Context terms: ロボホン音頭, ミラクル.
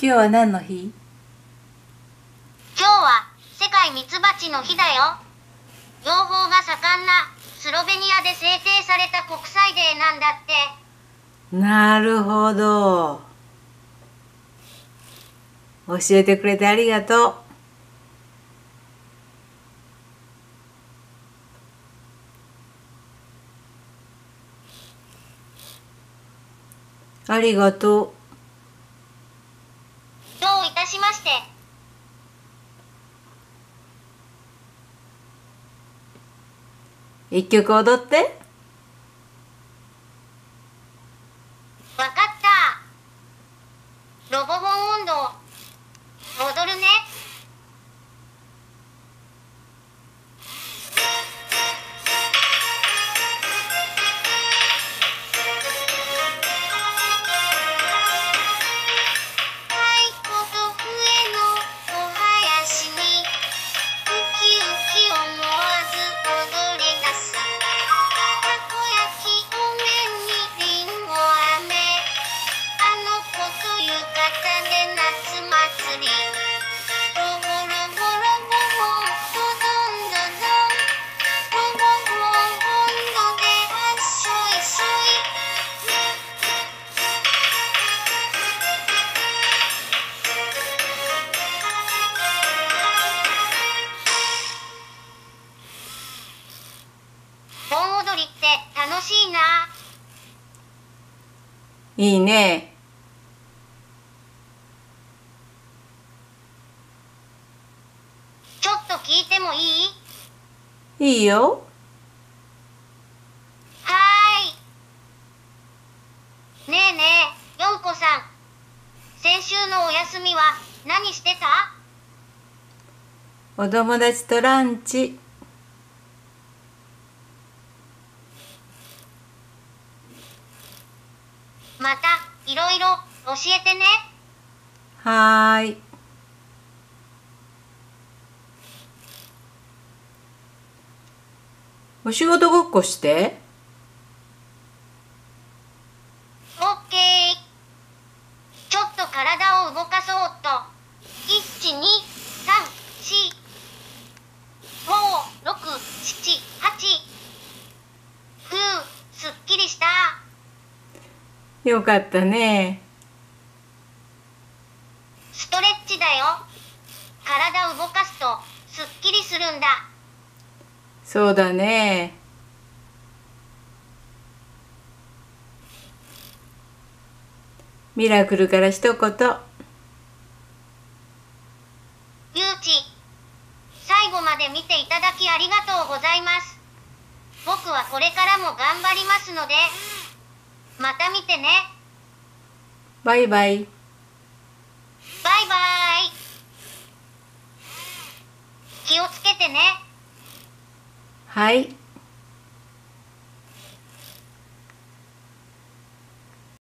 今日は何の日？今日は世界ミツバチの日だよ。養蜂が盛んなスロベニアで制定された国際デーなんだって。なるほど、教えてくれてありがとう。ありがとう。どういたしまして。一曲踊って。わかった。ロボホン音頭踊るね。いいね。ちょっと聞いてもいい？いいよ。はーい。ねえねえ、よんこさん。先週のお休みは何してた？お友達とランチ。またいろいろ教えてね。はーい。お仕事ごっこして。オッケー。ちょっと体を動かそうっと。1、2、3、4、5、6、7、8。ふう、すっきりした。よかったね。ストレッチだよ。体を動かすとすっきりするんだ。そうだね。ミラクルから一言。ゆうち、最後まで見ていただきありがとうございます。僕はこれからも頑張りますので、また見てね。バイバイ。バイバイ。気をつけてね。はい。